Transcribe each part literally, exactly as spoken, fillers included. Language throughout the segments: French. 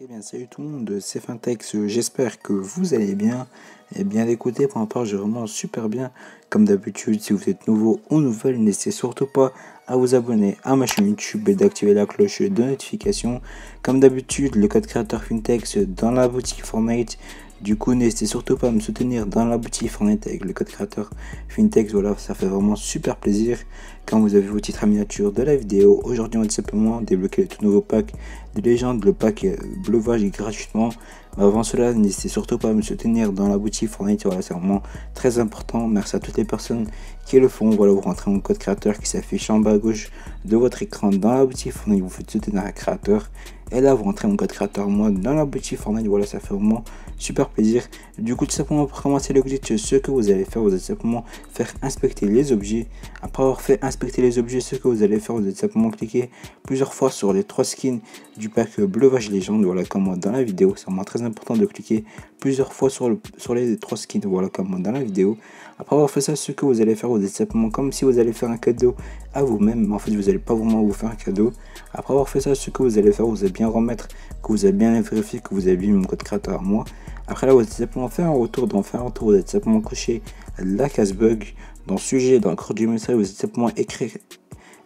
Ok, bien salut tout le monde, c'est Phyntex, j'espère que vous allez bien. Et bien écoutez, pour ma part, j'ai vraiment super bien. Comme d'habitude, si vous êtes nouveau ou nouvelle, n'hésitez surtout pas à vous abonner à ma chaîne YouTube et d'activer la cloche de notification. Comme d'habitude, le code créateur Phyntex dans la boutique Fortnite. Du coup, n'hésitez surtout pas à me soutenir dans la boutique Fortnite avec le code créateur Phyntex. Voilà, ça fait vraiment super plaisir quand vous avez vos titres à miniature de la vidéo. Aujourd'hui, on va tout simplement débloquer le tout nouveau pack de légende. Le pack Bleuvage gratuitement. Mais avant cela, n'hésitez surtout pas à me soutenir dans la boutique Fortnite. Voilà, c'est vraiment très important. Merci à toutes les personnes qui le font. Voilà, vous rentrez mon code créateur qui s'affiche en bas à gauche de votre écran dans la boutique Fortnite. Vous faites soutenir un créateur. Et là, vous rentrez mon code créateur moi dans la boutique Fortnite. Voilà, ça fait vraiment super plaisir. Du coup, tout simplement pour commencer le glitch, ce que vous allez faire, vous allez simplement faire inspecter les objets. Après avoir fait inspecter les objets, ce que vous allez faire, vous allez simplement cliquer plusieurs fois sur les trois skins du pack Bleuvage légende. Voilà, comme dans la vidéo, c'est vraiment très important de cliquer plusieurs fois sur, le, sur les trois skins. Voilà, comme dans la vidéo. Après avoir fait ça, ce que vous allez faire, vous allez simplement comme si vous allez faire un cadeau à vous-même. En fait, vous n'allez pas vraiment vous faire un cadeau. Après avoir fait ça, ce que vous allez faire, vous allez bien remettre, que vous avez bien vérifié, que vous avez mis mon code créateur moi. Après là, vous allez simplement faire un retour, dans faire un retour, vous allez simplement cocher la case bug dans sujet, dans le corps du message, vous allez simplement écrire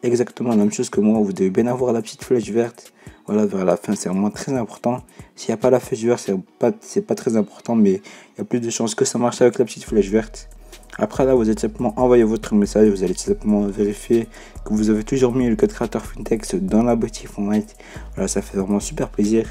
exactement la même chose que moi. Vous devez bien avoir la petite flèche verte, voilà, vers la fin, c'est vraiment très important. S'il n'y a pas la flèche verte, c'est pas, c'est pas très important, mais il y a plus de chances que ça marche avec la petite flèche verte. Après là, vous allez simplement envoyer votre message, vous allez simplement vérifier que vous avez toujours mis le code créateur Phyntex dans la boutique Fortnite. Voilà, ça fait vraiment super plaisir.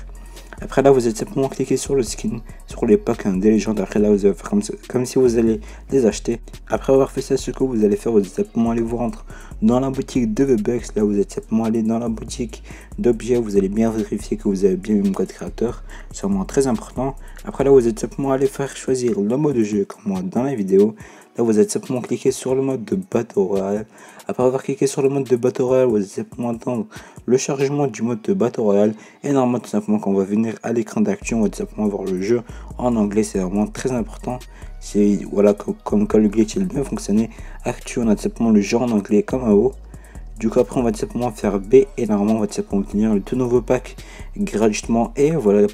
Après là, vous allez simplement cliquer sur le skin, sur les packs des légendes. Après là, vous allez faire comme, comme si vous allez les acheter. Après avoir fait ça, ce que vous allez faire, vous allez simplement aller vous rendre dans la boutique de VBucks. Là, vous allez simplement aller dans la boutique d'objets, vous allez bien vérifier que vous avez bien eu mon code créateur, c'est vraiment très important. Après là, vous êtes simplement allé faire choisir le mode de jeu comme moi dans la vidéo. Là, vous êtes simplement cliqué sur le mode de Battle Royale. Après avoir cliqué sur le mode de Battle Royale, vous êtes simplement attendre le chargement du mode de Battle Royale. Et normalement, tout simplement, quand on va venir à l'écran d'action, on va tout simplement voir le jeu en anglais. C'est vraiment très important. C'est voilà, comme, comme quand le glitch il bien fonctionné, actuellement on a tout simplement le jeu en anglais comme un haut. Du coup, après, on va tout simplement faire B et normalement, on va tout simplement obtenir le tout nouveau pack gratuitement. Et voilà,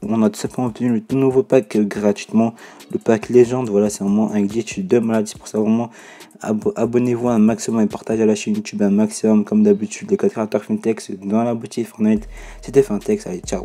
on a tout simplement obtenu le tout nouveau pack gratuitement, le pack légende. Voilà, c'est vraiment un glitch de malade. C'est pour ça, vraiment, ab abonnez-vous un maximum et partagez à la chaîne YouTube un maximum. Comme d'habitude, les code créateurs Phyntex dans la boutique Fortnite. C'était Phyntex, allez, ciao.